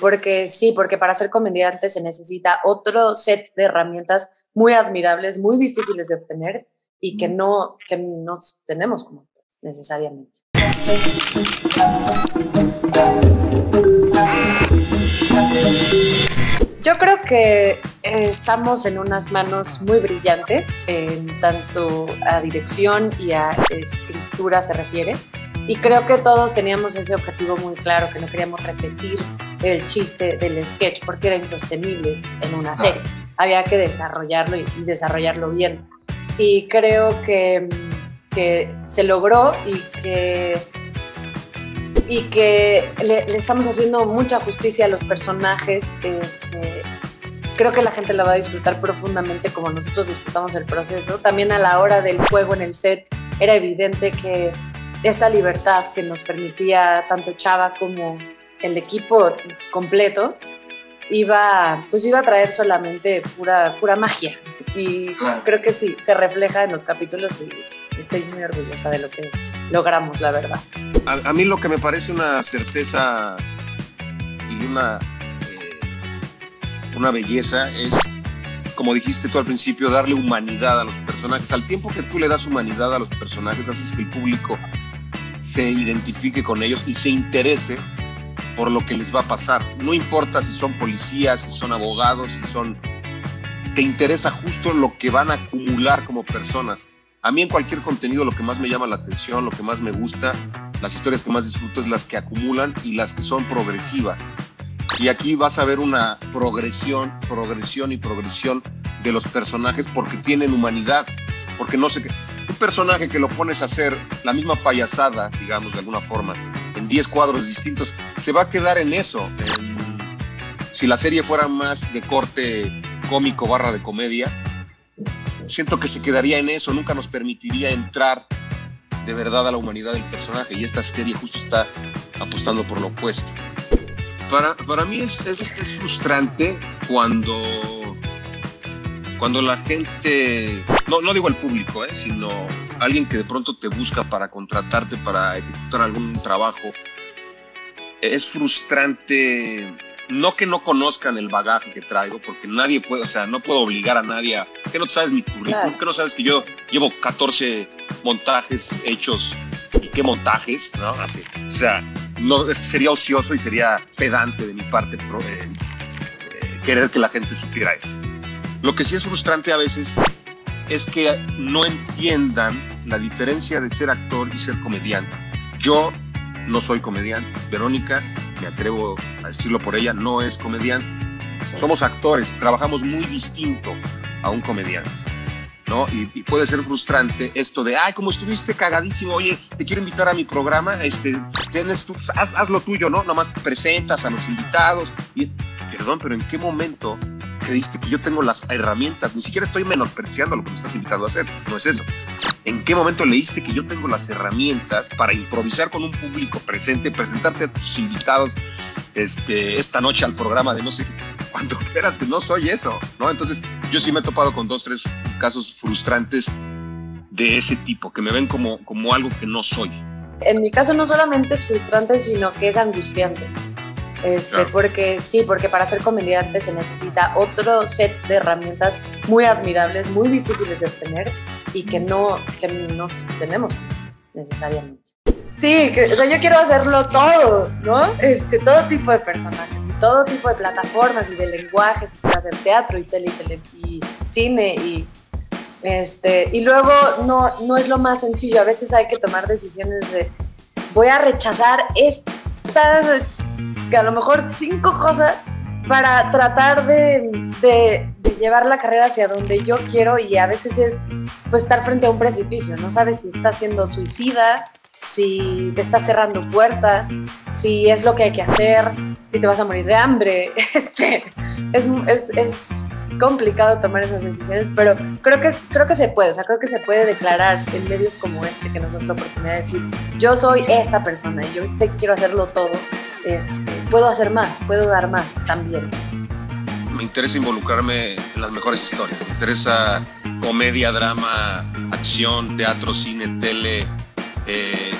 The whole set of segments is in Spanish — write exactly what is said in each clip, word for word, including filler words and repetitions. Porque sí, porque para ser comediante se necesita otro set de herramientas muy admirables, muy difíciles de obtener y que no, que no tenemos como actores necesariamente. Yo creo que eh, estamos en unas manos muy brillantes, en tanto a dirección y a escritura se refiere. Y creo que todos teníamos ese objetivo muy claro, que no queríamos repetir el chiste del sketch porque era insostenible en una serie. Había que desarrollarlo y desarrollarlo bien. Y creo que, que se logró y que, y que le, le estamos haciendo mucha justicia a los personajes. Este, creo que la gente la va a disfrutar profundamente como nosotros disfrutamos el proceso. También a la hora del juego en el set era evidente que esta libertad que nos permitía tanto Chava como el equipo completo iba, pues iba a traer solamente pura, pura magia. Y claro, creo que sí, se refleja en los capítulos y estoy muy orgullosa de lo que logramos, la verdad. A, a mí lo que me parece una certeza y una, eh, una belleza es, como dijiste tú al principio, darle humanidad a los personajes. Al tiempo que tú le das humanidad a los personajes, haces que el público se identifique con ellos y se interese por lo que les va a pasar. No importa si son policías, si son abogados, si son... Te interesa justo lo que van a acumular como personas. A mí en cualquier contenido lo que más me llama la atención, lo que más me gusta, las historias que más disfruto es las que acumulan y las que son progresivas. Y aquí vas a ver una progresión, progresión y progresión de los personajes porque tienen humanidad, porque no sé qué. Un personaje que lo pones a hacer la misma payasada, digamos, de alguna forma, en diez cuadros distintos, se va a quedar en eso. En, si la serie fuera más de corte cómico barra de comedia, siento que se quedaría en eso, nunca nos permitiría entrar de verdad a la humanidad del personaje, y esta serie justo está apostando por lo opuesto. Para, para mí es, es, es frustrante cuando... Cuando la gente, no, no digo el público, eh, sino alguien que de pronto te busca para contratarte, para ejecutar algún trabajo, es frustrante, no que no conozcan el bagaje que traigo, porque nadie puede, o sea, no puedo obligar a nadie a, que no sabes mi currículum, claro, que no sabes que yo llevo catorce montajes hechos, y qué montajes, ¿no? Así, o sea, no, sería ocioso y sería pedante de mi parte pro, eh, eh, querer que la gente supiera eso. Lo que sí es frustrante a veces es que no entiendan la diferencia de ser actor y ser comediante. Yo no soy comediante. Verónica, me atrevo a decirlo por ella, no es comediante. Somos actores, trabajamos muy distinto a un comediante, ¿no? Y, y puede ser frustrante esto de, ay, como estuviste cagadísimo, oye, te quiero invitar a mi programa, este, tienes tu, haz, haz lo tuyo, ¿no? Nomás presentas a los invitados. Y, perdón, pero ¿en qué momento creíste que yo tengo las herramientas? Ni siquiera estoy menospreciando lo que me estás invitando a hacer, no es eso. ¿En qué momento leíste que yo tengo las herramientas para improvisar con un público presente, presentarte a tus invitados este, esta noche al programa de no sé qué? Cuando, espérate, no soy eso, ¿no? Entonces, yo sí me he topado con dos, tres casos frustrantes de ese tipo, que me ven como, como algo que no soy. En mi caso no solamente es frustrante, sino que es angustiante. Este, claro. Porque sí, porque para ser comediante se necesita otro set de herramientas muy admirables, muy difíciles de obtener y que no, que no tenemos necesariamente. Sí, que, o sea, yo quiero hacerlo todo, ¿no? Este, todo tipo de personajes y todo tipo de plataformas y de lenguajes y para hacer teatro y tele y, tele, y cine y, este, y luego no, no es lo más sencillo. A veces hay que tomar decisiones de voy a rechazar estas... que a lo mejor cinco cosas para tratar de, de, de llevar la carrera hacia donde yo quiero y a veces es pues estar frente a un precipicio, no sabes si estás siendo suicida, si te estás cerrando puertas, si es lo que hay que hacer, si te vas a morir de hambre. Este, es, es, es complicado tomar esas decisiones, pero creo que, creo que se puede, o sea, creo que se puede declarar en medios como este que nos da la oportunidad de decir yo soy esta persona y yo te quiero hacerlo todo. Este, puedo hacer más, puedo dar más también. Me interesa involucrarme en las mejores historias. Me interesa comedia, drama, acción, teatro, cine, tele, eh,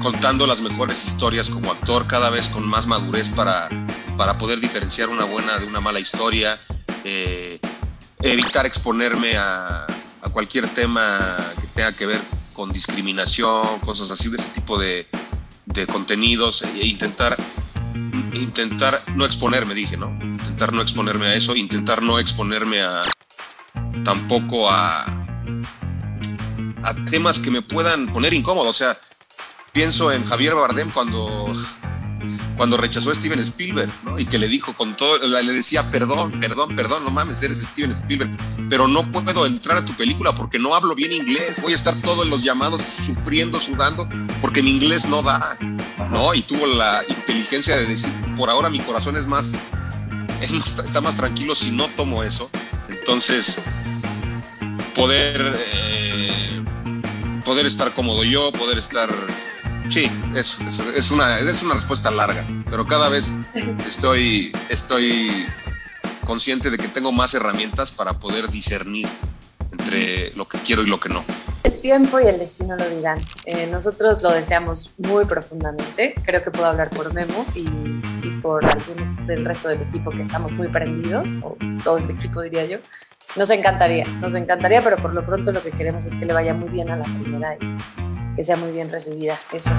contando las mejores historias como actor, cada vez con más madurez para para poder diferenciar una buena de una mala historia, eh, evitar exponerme a, a cualquier tema que tenga que ver con discriminación, cosas así, de ese tipo de, de contenidos, e intentar, intentar no exponerme, dije, ¿no? Intentar no exponerme a eso, intentar no exponerme a tampoco a, a temas que me puedan poner incómodo. O sea, pienso en Javier Bardem cuando, cuando rechazó a Steven Spielberg, ¿no? Y que le dijo con todo, le decía perdón, perdón, perdón, no mames, eres Steven Spielberg, pero no puedo entrar a tu película porque no hablo bien inglés, voy a estar todos los llamados sufriendo, sudando, porque mi inglés no da, ¿no? Y tuvo la inteligencia de decir, por ahora mi corazón es más, es más está más tranquilo si no tomo eso. Entonces, poder, eh, poder estar cómodo yo, poder estar... Sí, es, es, es, una, es una respuesta larga, pero cada vez estoy, estoy consciente de que tengo más herramientas para poder discernir entre lo que quiero y lo que no. El tiempo y el destino lo dirán. Eh, nosotros lo deseamos muy profundamente. Creo que puedo hablar por Memo y, y por algunos del resto del equipo que estamos muy prendidos, o todo el equipo diría yo. Nos encantaría, nos encantaría, pero por lo pronto lo que queremos es que le vaya muy bien a la primera y que sea muy bien recibida. Eso.